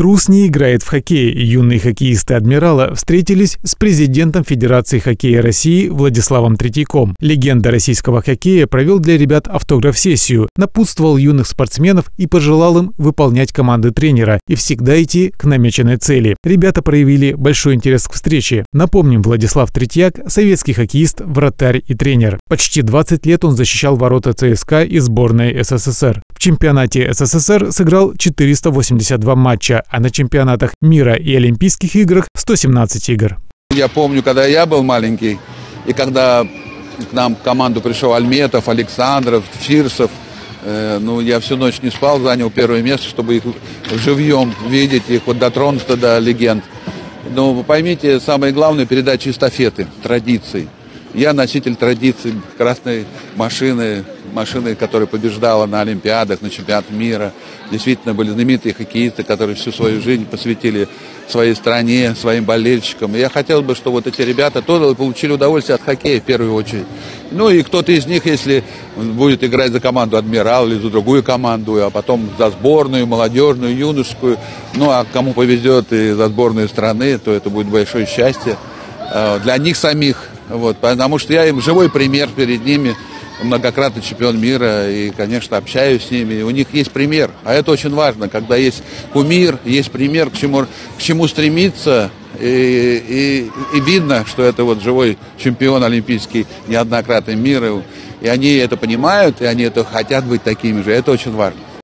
Трус не играет в хоккей. Юные хоккеисты «Адмирала» встретились с президентом Федерации хоккея России Владиславом Третьяком. Легенда российского хоккея провел для ребят автограф-сессию, напутствовал юных спортсменов и пожелал им выполнять команды тренера и всегда идти к намеченной цели. Ребята проявили большой интерес к встрече. Напомним, Владислав Третьяк – советский хоккеист, вратарь и тренер. Почти 20 лет он защищал ворота ЦСКА и сборной СССР. В чемпионате СССР сыграл 482 матча, а на чемпионатах мира и Олимпийских играх – 117 игр. Я помню, когда я был маленький, и когда к нам в команду пришел Альметов, Александров, Фирсов, я всю ночь не спал, занял первое место, чтобы их живьем видеть, их вот дотронуться до легенд. Но вы поймите, самое главное – передача эстафеты, традиций. Я носитель традиций «Красной машины», машины, которая побеждала на Олимпиадах, на чемпионатах мира. Действительно, были знаменитые хоккеисты, которые всю свою жизнь посвятили своей стране, своим болельщикам. И я хотел бы, чтобы вот эти ребята тоже получили удовольствие от хоккея в первую очередь. Ну и кто-то из них, если будет играть за команду «Адмирал» или за другую команду, а потом за сборную, молодежную, юношескую, ну а кому повезет и за сборную страны, то это будет большое счастье для них самих. Вот, потому что я им живой пример перед ними, многократный чемпион мира, и, конечно, общаюсь с ними. У них есть пример, а это очень важно, когда есть кумир, есть пример, к чему стремиться, и видно, что это вот живой чемпион олимпийский, неоднократный мира, и они это понимают, и они это хотят быть такими же, это очень важно.